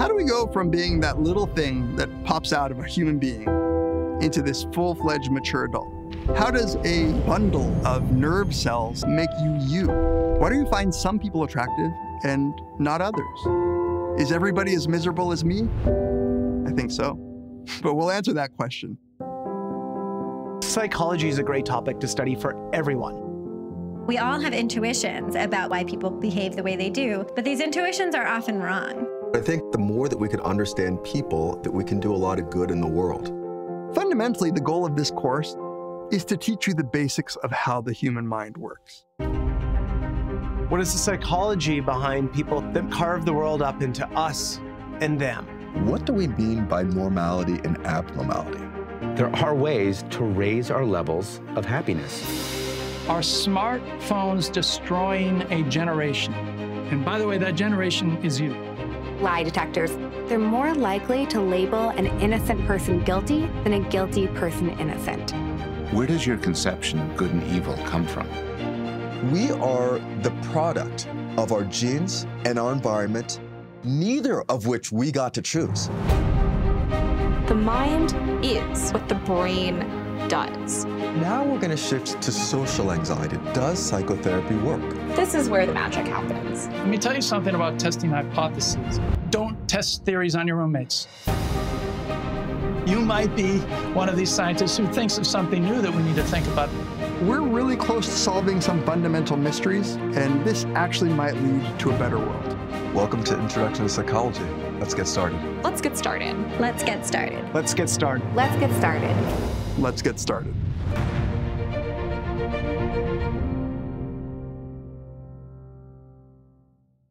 How do we go from being that little thing that pops out of a human being into this full-fledged mature adult? How does a bundle of nerve cells make you you? Why do you find some people attractive and not others? Is everybody as miserable as me? I think so. But we'll answer that question. Psychology is a great topic to study for everyone. We all have intuitions about why people behave the way they do, but these intuitions are often wrong. I think the more that we can understand people, that we can do a lot of good in the world. Fundamentally, the goal of this course is to teach you the basics of how the human mind works. What is the psychology behind people that carve the world up into us and them? What do we mean by normality and abnormality? There are ways to raise our levels of happiness. Are smartphones destroying a generation? And by the way, that generation is you. Lie detectors. They're more likely to label an innocent person guilty than a guilty person innocent. Where does your conception of good and evil come from? We are the product of our genes and our environment, neither of which we got to choose. The mind is what the brain does. Now we're going to shift to social anxiety. Does psychotherapy work? This is where the magic happens. Let me tell you something about testing hypotheses. Don't test theories on your roommates. You might be one of these scientists who thinks of something new that we need to think about. We're really close to solving some fundamental mysteries, and this actually might lead to a better world. Welcome to Introduction to Psychology. Let's get started. Let's get started. Let's get started. Let's get started. Let's get started. Let's get started.